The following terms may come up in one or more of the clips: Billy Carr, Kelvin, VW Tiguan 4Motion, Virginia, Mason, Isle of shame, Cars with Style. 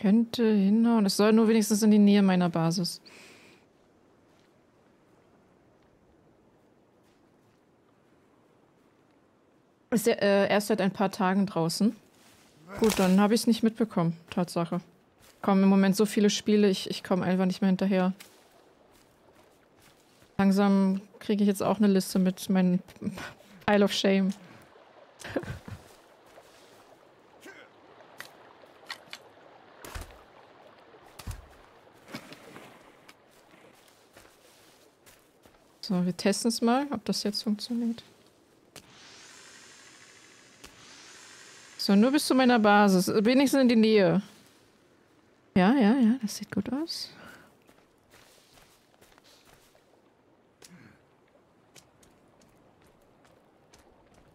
Könnte hinhauen. Es soll nur wenigstens in die Nähe meiner Basis. Ist ja erst seit ein paar Tagen draußen. Gut, dann habe ich es nicht mitbekommen. Tatsache. Kommen im Moment so viele Spiele, ich komme einfach nicht mehr hinterher. Langsam kriege ich jetzt auch eine Liste mit meinen Isle of Shame. So, wir testen es mal, ob das jetzt funktioniert. So, nur bis zu meiner Basis. Wenigstens in die Nähe. Ja, ja, ja, das sieht gut aus.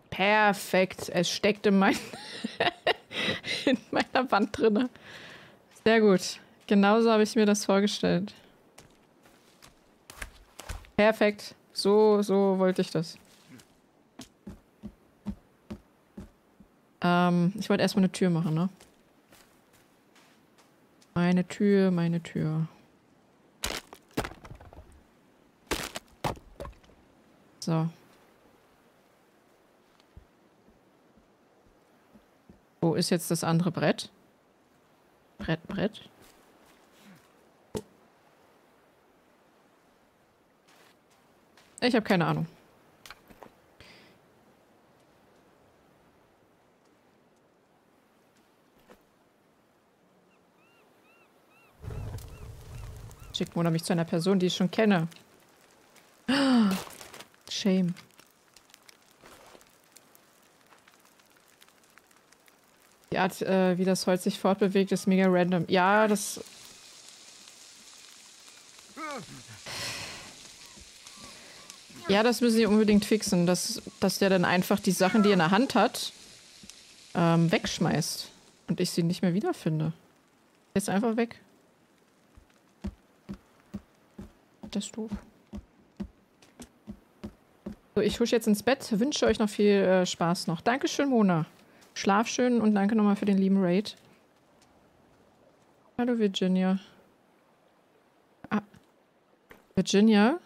Perfekt. Es steckt in meiner Wand drin. Sehr gut. Genauso habe ich mir das vorgestellt. Perfekt. So wollte ich das. Ich wollte erstmal eine Tür machen, ne? Meine Tür. So. Wo ist jetzt das andere Brett? Brett. Ich habe keine Ahnung. Schickt Mona mich zu einer Person, die ich schon kenne. Shame. Die Art, wie das Holz sich fortbewegt, ist mega random. Ja, das... Ja, das müssen sie unbedingt fixen, dass der dann einfach die Sachen, die er in der Hand hat, wegschmeißt. Und ich sie nicht mehr wiederfinde. Jetzt einfach weg. Das ist doof. So, ich husche jetzt ins Bett. Wünsche euch noch viel Spaß noch. Dankeschön, Mona. Schlaf schön und danke nochmal für den lieben Raid. Hallo, Virginia. Ah. Virginia?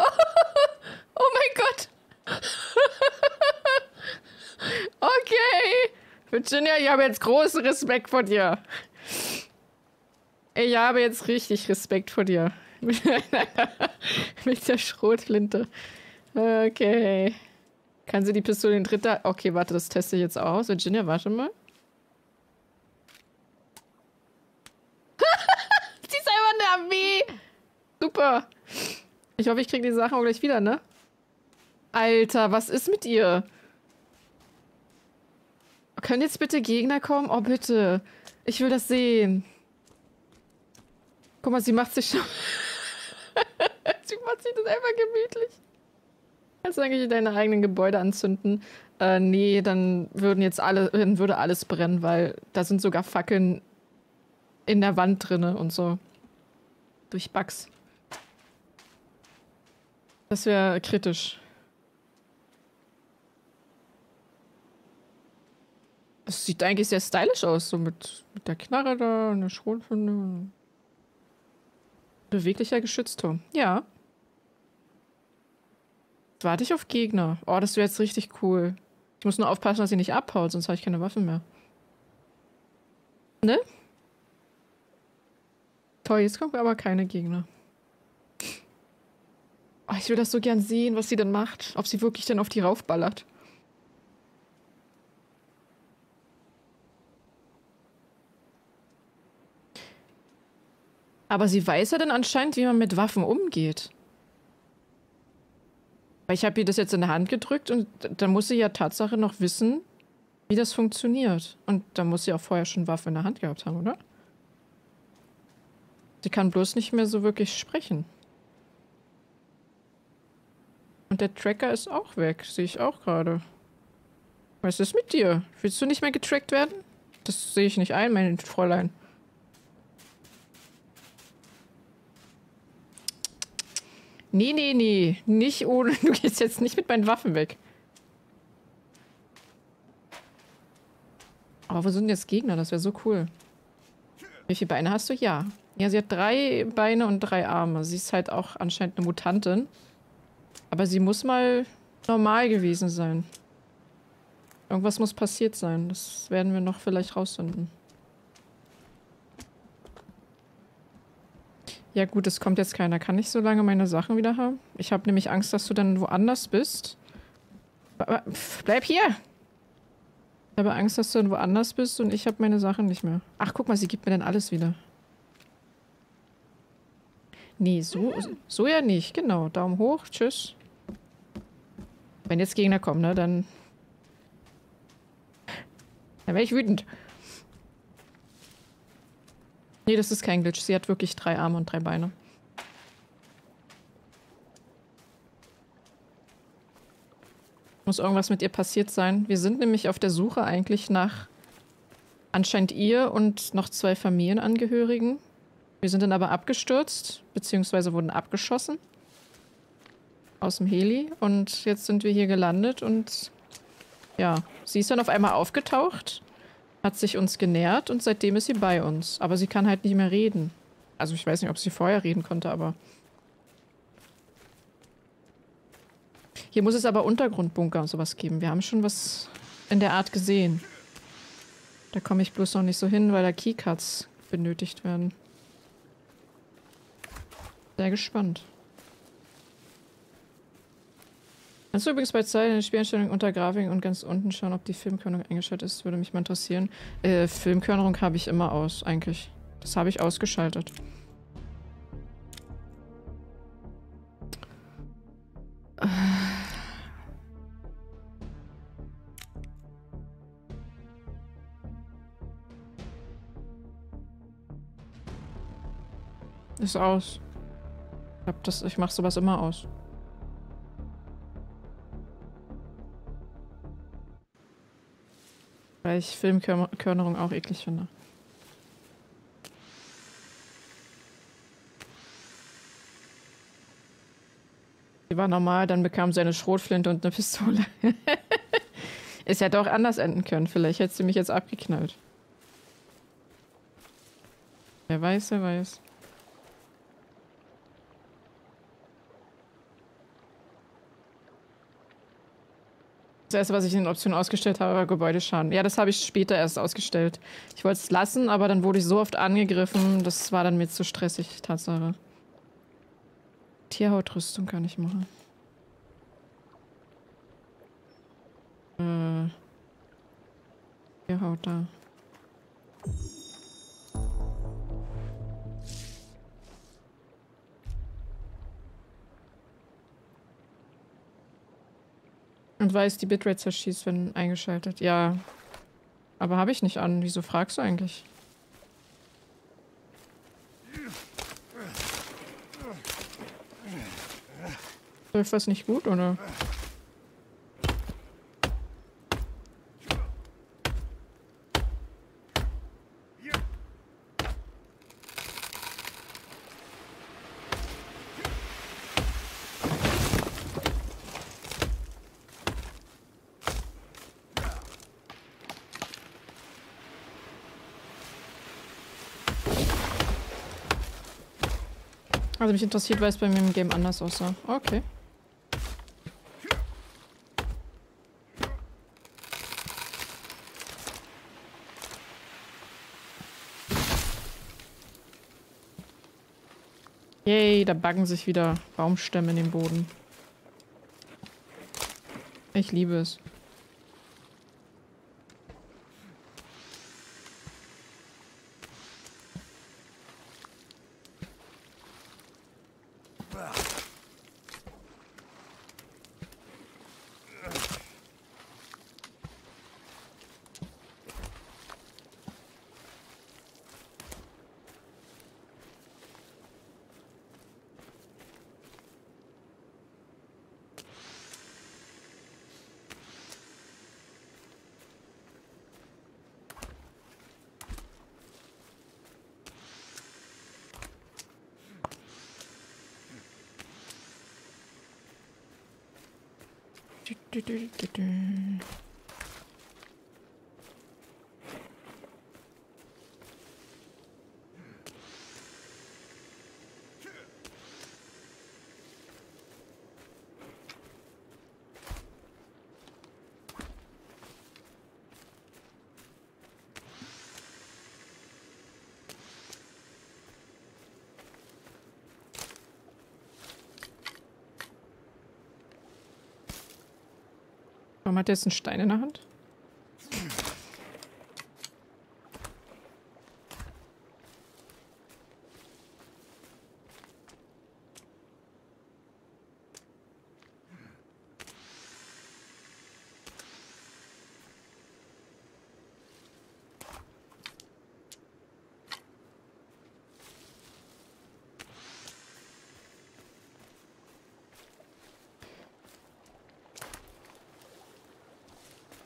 Oh mein Gott. Okay. Virginia, ich habe jetzt großen Respekt vor dir. Ich habe jetzt richtig Respekt vor dir. Mit der Schrotflinte. Okay. Kann sie die Pistole in dritter... Okay, warte, das teste ich jetzt aus. Virginia, warte mal. Sie ist einfach eine Armee. Super. Ich hoffe, ich kriege die Sachen auch gleich wieder, ne? Alter, was ist mit ihr? Können jetzt bitte Gegner kommen? Oh, bitte. Ich will das sehen. Guck mal, sie macht sich schon... Sie macht sich das einfach gemütlich. Kannst du eigentlich deine eigenen Gebäude anzünden? Nee, dann würde alles brennen, weil da sind sogar Fackeln in der Wand drinne und so. Durch Bugs. Das wäre kritisch. Das sieht eigentlich sehr stylisch aus, so mit der Knarre da und der Schrotflinte. Beweglicher Geschützturm. Ja. Jetzt warte ich auf Gegner. Oh, das wäre jetzt richtig cool. Ich muss nur aufpassen, dass sie nicht abhaut, sonst habe ich keine Waffen mehr. Ne? Toll, jetzt kommen aber keine Gegner. Oh, ich will das so gern sehen, was sie dann macht. Ob sie wirklich dann auf die raufballert. Aber sie weiß ja dann anscheinend, wie man mit Waffen umgeht. Weil ich habe ihr das jetzt in die Hand gedrückt und dann muss sie ja Tatsache noch wissen, wie das funktioniert. Und dann muss sie auch vorher schon Waffe in der Hand gehabt haben, oder? Sie kann bloß nicht mehr so wirklich sprechen. Und der Tracker ist auch weg, sehe ich auch gerade. Was ist mit dir? Willst du nicht mehr getrackt werden? Das sehe ich nicht ein, mein Fräulein. Nee. Nicht ohne. Du gehst jetzt nicht mit meinen Waffen weg. Aber wo sind jetzt Gegner? Das wäre so cool. Wie viele Beine hast du? Ja. Ja, sie hat 3 Beine und 3 Arme. Sie ist halt auch anscheinend eine Mutantin. Aber sie muss mal normal gewesen sein. Irgendwas muss passiert sein. Das werden wir noch vielleicht rausfinden. Ja gut, es kommt jetzt keiner. Kann ich so lange meine Sachen wieder haben? Ich habe nämlich Angst, dass du dann woanders bist. Bleib hier! Ich habe Angst, dass du dann woanders bist und ich habe meine Sachen nicht mehr. Ach, guck mal, sie gibt mir dann alles wieder. Nee, so ja nicht. Genau, Daumen hoch, tschüss. Wenn jetzt Gegner kommen, ne, dann wäre ich wütend. Nee, das ist kein Glitch. Sie hat wirklich 3 Arme und 3 Beine. Muss irgendwas mit ihr passiert sein. Wir sind nämlich auf der Suche eigentlich nach anscheinend ihr und noch 2 Familienangehörigen. Wir sind dann aber abgestürzt, beziehungsweise wurden abgeschossen aus dem Heli. Und jetzt sind wir hier gelandet und ja, sie ist dann auf einmal aufgetaucht, hat sich uns genähert und seitdem ist sie bei uns. Aber sie kann halt nicht mehr reden. Also ich weiß nicht, ob sie vorher reden konnte, aber... Hier muss es aber Untergrundbunker und sowas geben. Wir haben schon was in der Art gesehen. Da komme ich bloß noch nicht so hin, weil da Keycards benötigt werden. Sehr gespannt. Kannst du übrigens bei Zeilen in den Spieleinstellungen unter Grafik und ganz unten schauen, ob die Filmkörnung eingeschaltet ist? Würde mich mal interessieren. Filmkörnung habe ich immer aus, eigentlich. Das habe ich ausgeschaltet. Ist aus. Ich mache sowas immer aus. Weil ich Filmkörnerung auch eklig finde. Sie war normal, dann bekam sie eine Schrotflinte und eine Pistole. Es hätte auch anders enden können. Vielleicht hätte sie mich jetzt abgeknallt. Wer weiß, wer weiß. Das erste, was ich in den Optionen ausgestellt habe, war Gebäudeschaden. Ja, das habe ich später erst ausgestellt. Ich wollte es lassen, aber dann wurde ich so oft angegriffen, das war dann mir zu stressig, Tatsache. Tierhautrüstung kann ich machen. Tierhaut da. Und weiß, die Bitrate zerschießt, wenn eingeschaltet. Ja, aber habe ich nicht an. Wieso fragst du eigentlich? Läuft was nicht gut, oder? Also mich interessiert, weil es bei mir im Game anders aussah. Okay. Yay, da baggen sich wieder Baumstämme in den Boden. Ich liebe es. Warum hat der jetzt einen Stein in der Hand?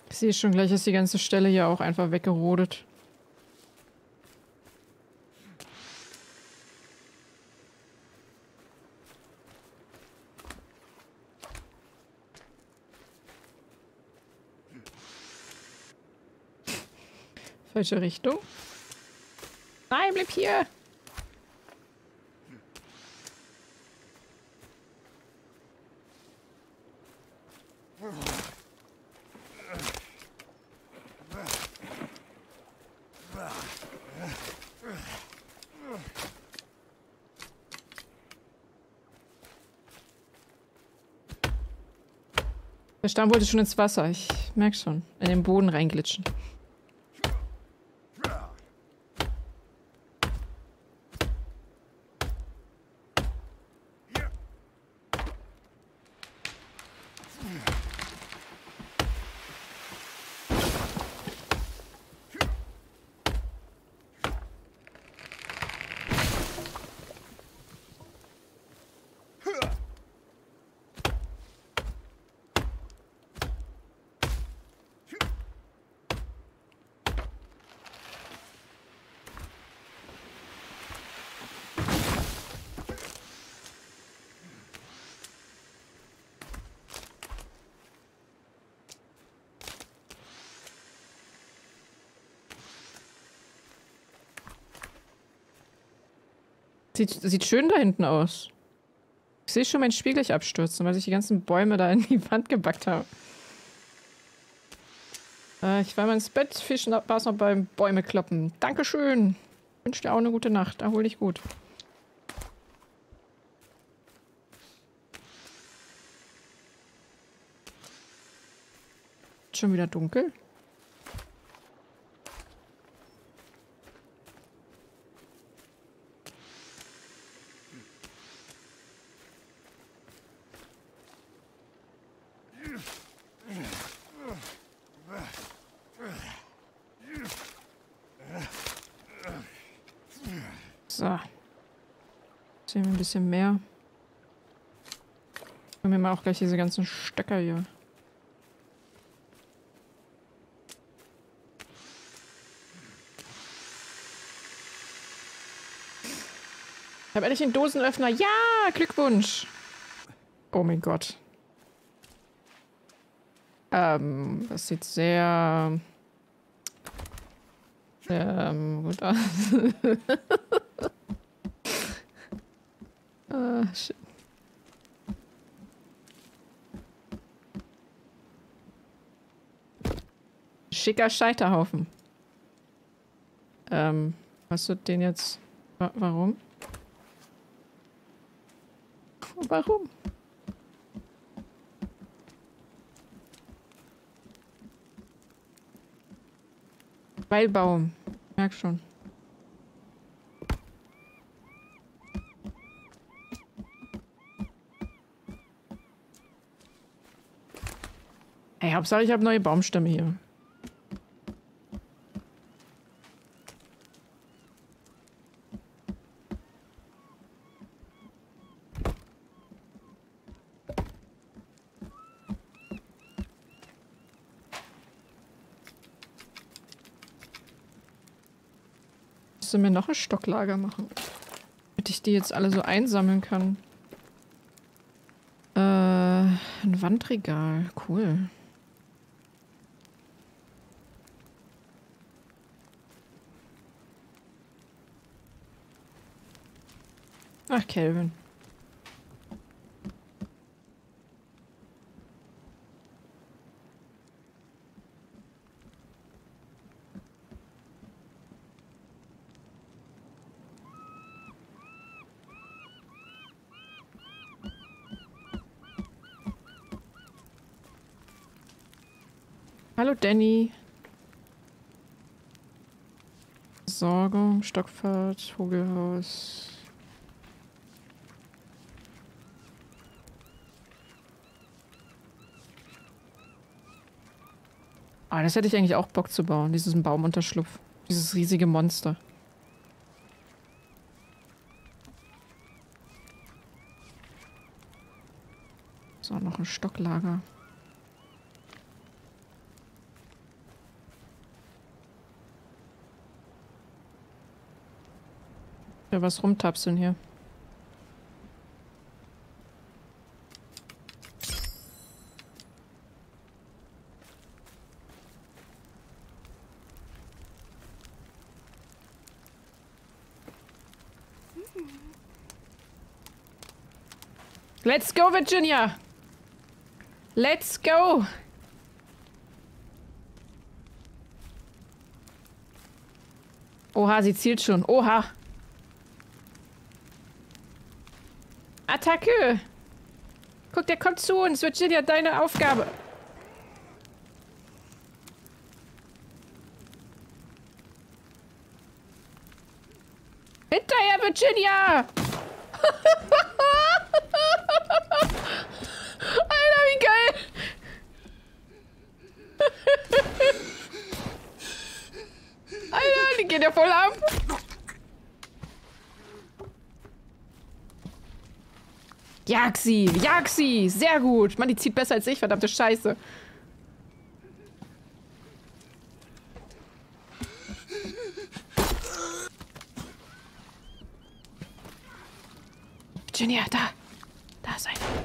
Ich sehe schon gleich, ist die ganze Stelle hier auch einfach weggerodet. Falsche Richtung. Nein, bleib hier! Der Stamm wollte schon ins Wasser, ich merke schon. In den Boden reinglitschen. Sieht schön da hinten aus. Ich sehe schon mein Spiel gleich abstürzen, weil ich die ganzen Bäume da in die Wand gebackt habe. Ich war mal ins Bett, viel Spaß noch beim Bäume kloppen. Dankeschön. Ich wünsche dir auch eine gute Nacht. Erhol dich gut. Schon wieder dunkel. Bisschen mehr. Ich nehme mir mal auch gleich diese ganzen Stöcker hier. Ich habe endlich den Dosenöffner. Ja, Glückwunsch. Oh mein Gott. Das sieht sehr... gut aus. Ah, shit. Schicker Scheiterhaufen. Hast du den jetzt... Warum? Warum? Weilbaum. Merk schon. Hauptsache, ich habe neue Baumstämme hier. Ich müsste mir noch ein Stocklager machen, damit ich die jetzt alle so einsammeln kann. Ein Wandregal, cool. Ach, Kelvin. Hallo Danny. Sorgung, Stockfahrt, Vogelhaus. Ah, das hätte ich eigentlich auch Bock zu bauen, diesen Baumunterschlupf. Dieses riesige Monster. So, noch ein Stocklager. Ja, was rumtapseln hier. Let's go, Virginia! Let's go! Oha, sie zielt schon. Oha! Attacke! Guck, der kommt zu uns. Virginia, deine Aufgabe. Hinterher, Virginia! Geht ja voll ab. Jag sie, jag sie. Sehr gut. Mann, die zieht besser als ich, verdammte Scheiße. Virginia, da. Da ist einer.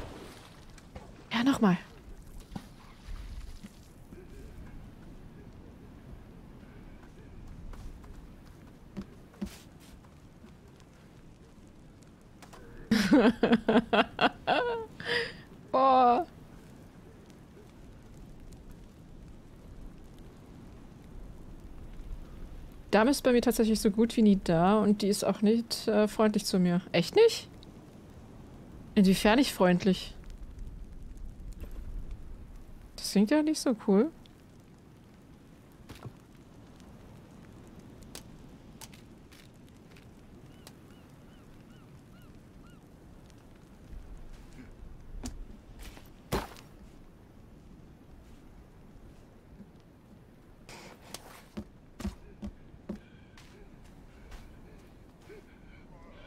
Ja, nochmal. Boah. Dame ist bei mir tatsächlich so gut wie nie da und die ist auch nicht freundlich zu mir. Echt nicht? Inwiefern nicht freundlich? Das klingt ja nicht so cool.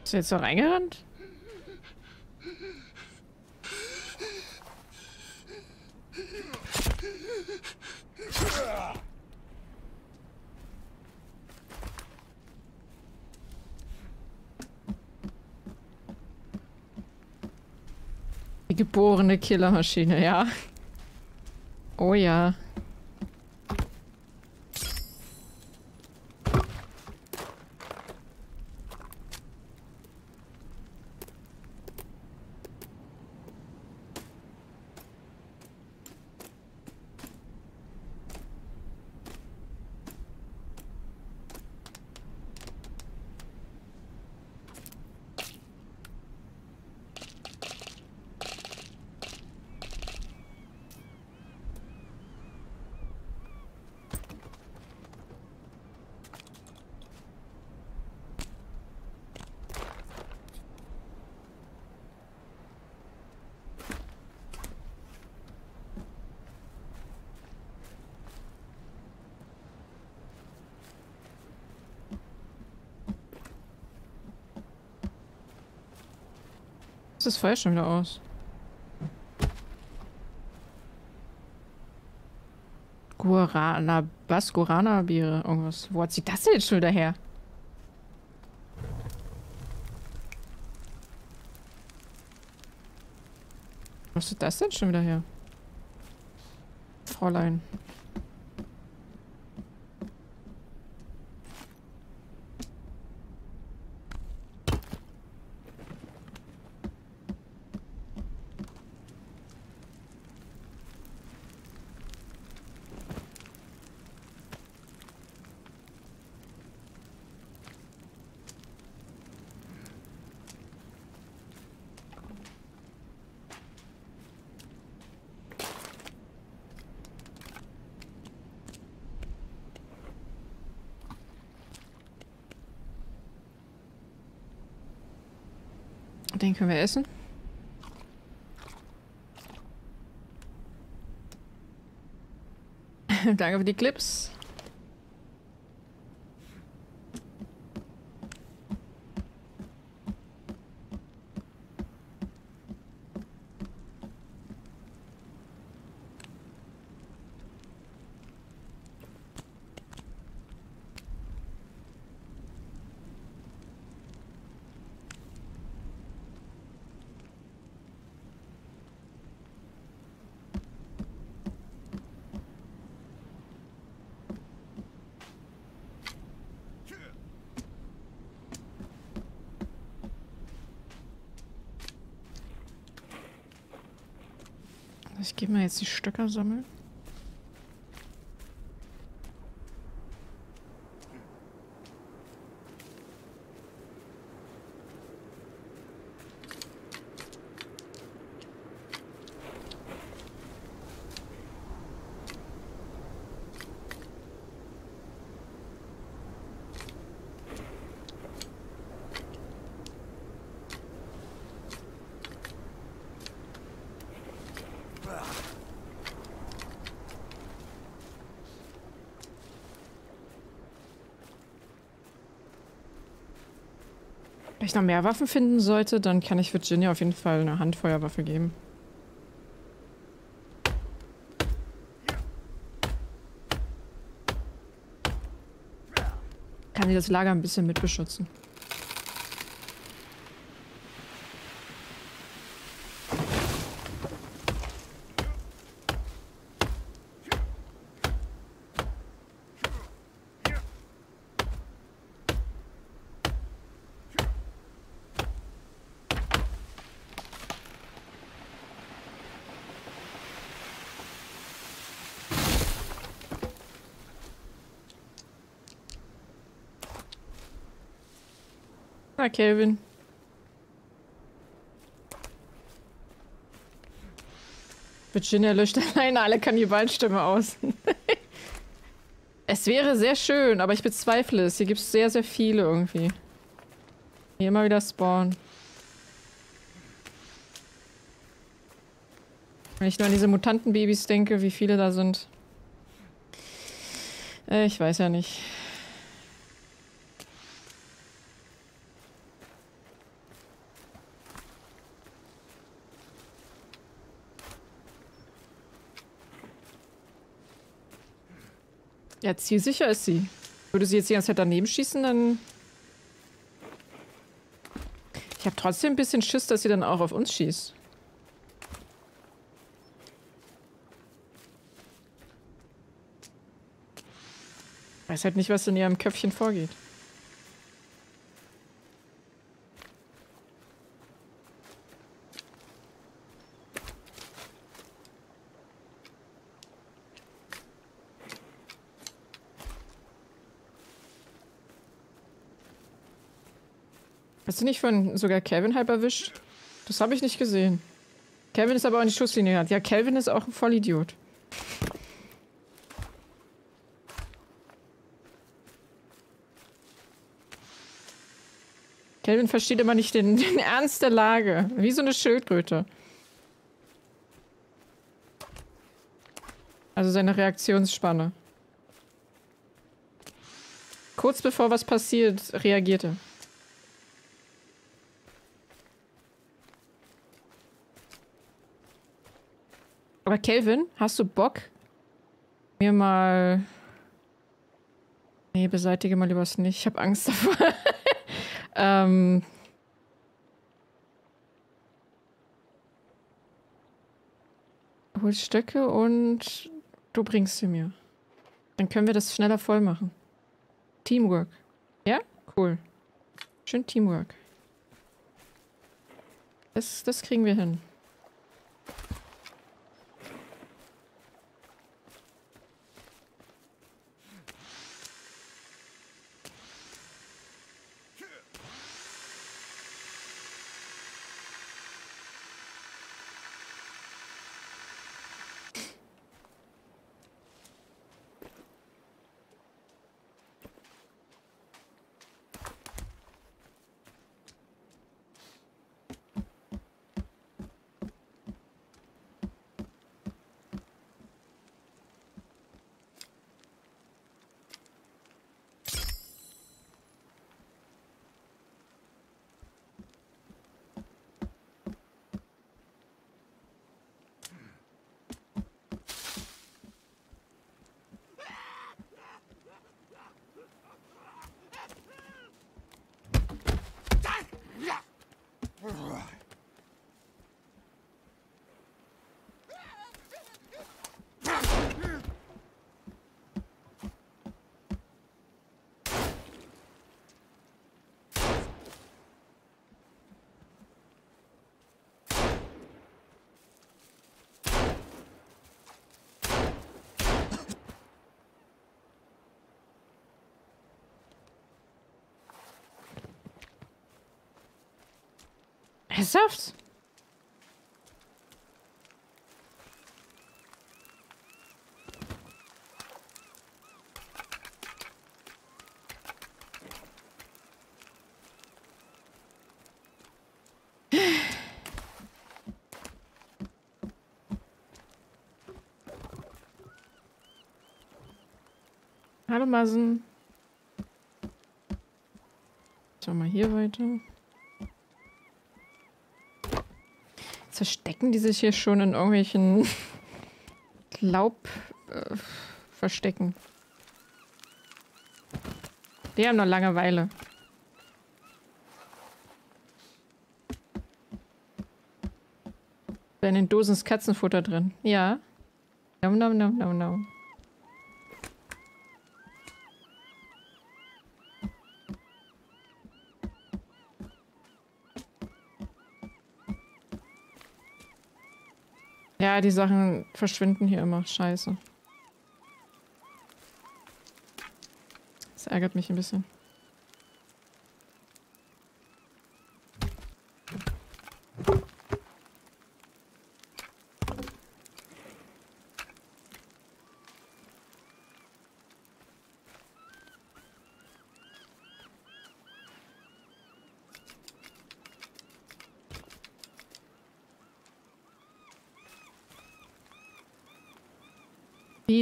Ist jetzt noch reingerannt? Die geborene Killermaschine, ja. Oh ja. Ist das Feuer schon wieder aus? Guarana, was? Guarana-Biere, irgendwas. Wo hat sie das denn jetzt schon wieder her? Wo hast du das denn schon wieder her? Fräulein. Den können wir essen. Danke für die Clips. Ich gehe mal jetzt die Stöcker sammeln. Wenn ich noch mehr Waffen finden sollte, dann kann ich Virginia auf jeden Fall eine Handfeuerwaffe geben. Kann sie das Lager ein bisschen mit beschützen. Na, Kelvin. Virginia löscht alleine alle Kannibalstimmen aus. Es wäre sehr schön, aber ich bezweifle es. Hier gibt es sehr, sehr viele irgendwie. Hier immer wieder spawnen. Wenn ich nur an diese Mutantenbabys denke, wie viele da sind. Ich weiß ja nicht. Ja, zielsicher ist sie. Würde sie jetzt die ganze Zeit daneben schießen, dann... Ich habe trotzdem ein bisschen Schiss, dass sie dann auch auf uns schießt. Ich weiß halt nicht, was in ihrem Köpfchen vorgeht. Hast du nicht von sogar Kelvin halb erwischt? Das habe ich nicht gesehen. Kelvin ist aber auch in die Schusslinie gerannt. Ja, Kelvin ist auch ein Vollidiot. Kelvin versteht immer nicht den Ernst der Lage. Wie so eine Schildkröte. Also seine Reaktionsspanne. Kurz bevor was passiert, reagiert er. Aber Kelvin, hast du Bock, mir mal... Nee, beseitige mal lieber nicht. Ich habe Angst davor. Du holst Stöcke und du bringst sie mir. Dann können wir das schneller voll machen. Teamwork. Ja? Cool. Schön Teamwork. Das kriegen wir hin. Ernsthaft? Hallo Mason. Schau mal hier weiter. Jetzt verstecken die sich hier schon in irgendwelchen Laub verstecken. Die haben noch Langeweile. Da in den Dosen ist Katzenfutter drin. Ja. Nom nom nom nom nom. Ja, die Sachen verschwinden hier immer. Scheiße. Das ärgert mich ein bisschen.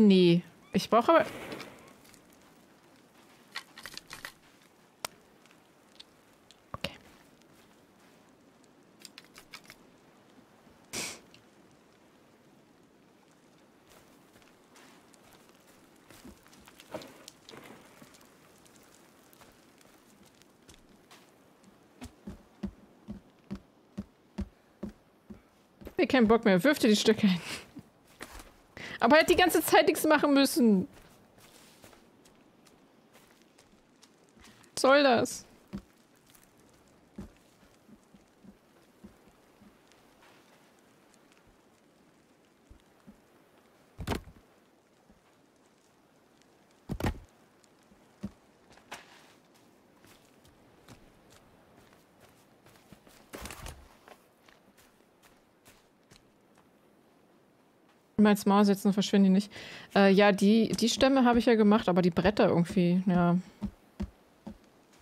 Nee. Ich brauche aber... Okay. Ich hab keinen Bock mehr. Wirf dir die Stücke ein. Aber halt die ganze Zeit nichts machen müssen. Was soll das? Mal ins Maul setzen und verschwinden die nicht. Ja, die Stämme habe ich ja gemacht, aber die Bretter irgendwie, ja.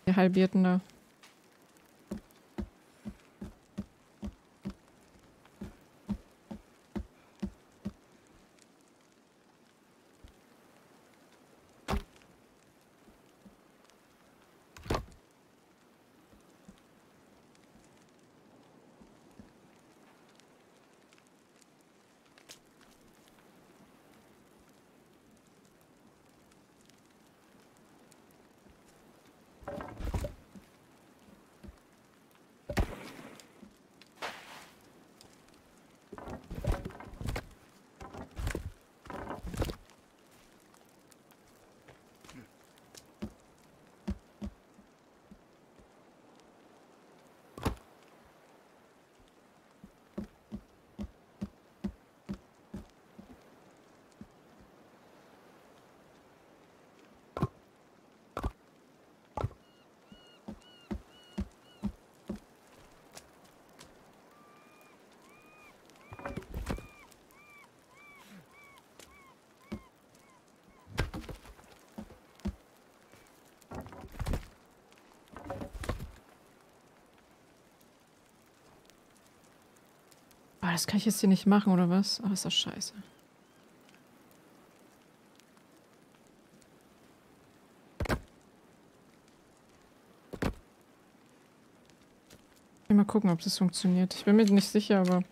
Die halbierten da. Das kann ich jetzt hier nicht machen, oder was? Aber ist doch scheiße. Mal gucken, ob das funktioniert. Ich bin mir nicht sicher, aber...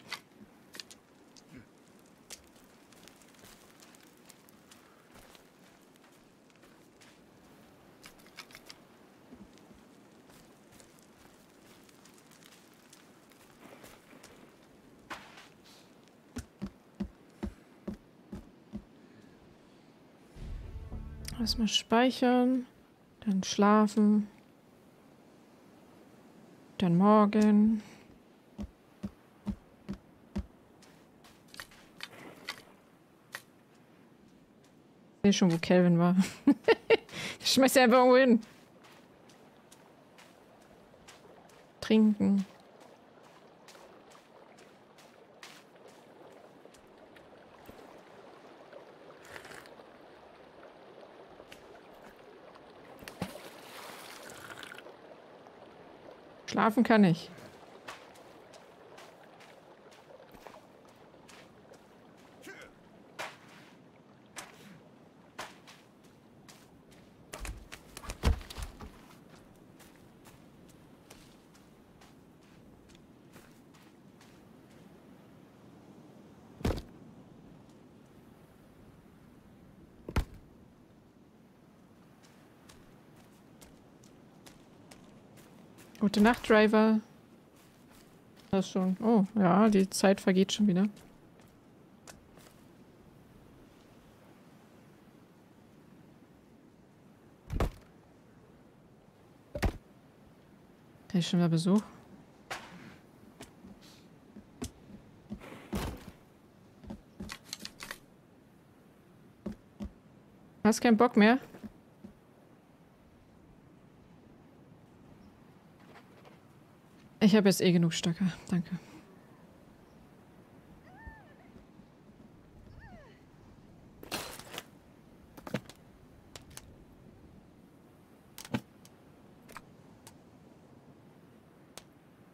Erstmal speichern, dann schlafen, dann morgen. Ich sehe schon, wo Kelvin war. Ich schmeiß einfach irgendwo hin. Trinken. Schlafen kann ich. Gute Nacht, Driver. Das schon. Oh, ja, die Zeit vergeht schon wieder. Da ist schon wieder Besuch. Hast keinen Bock mehr? Ich habe jetzt eh genug Stöcke. Danke.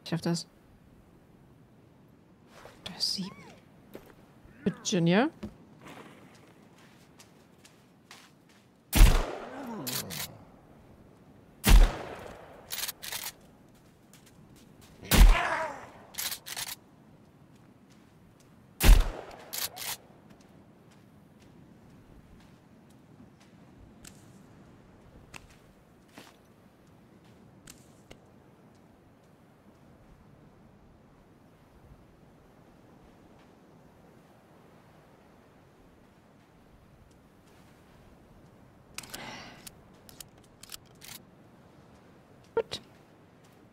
Ich schaff das. Das ist 7. Virginia.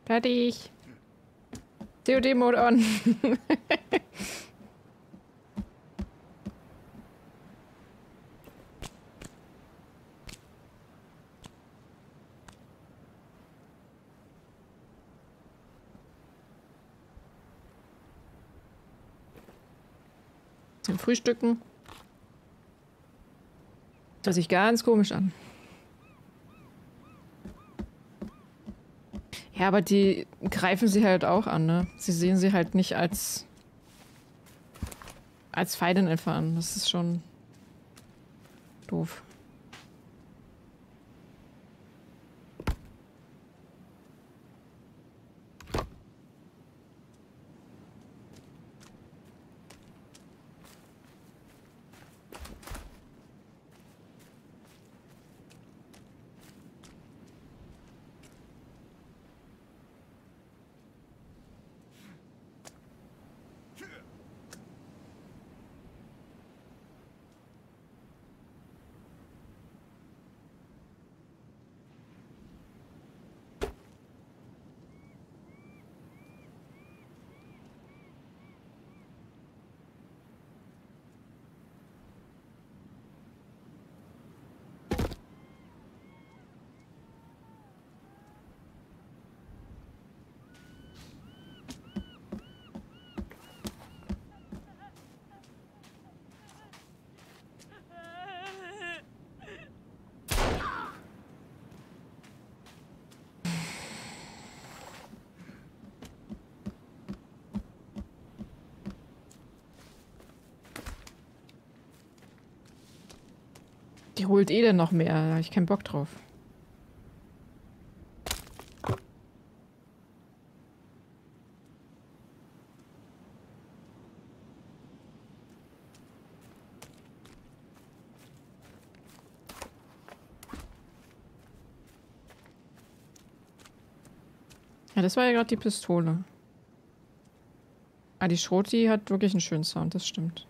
Fertig. COD-Mode on. Zum Frühstücken. Das hört sich ganz komisch an. Ja, aber die greifen sie halt auch an, ne? Sie sehen sie halt nicht als Feindin einfach an. Das ist schon doof. Die holt eh denn noch mehr, da habe ich keinen Bock drauf. Ja, das war ja gerade die Pistole. Ah, die Schroti hat wirklich einen schönen Sound, das stimmt.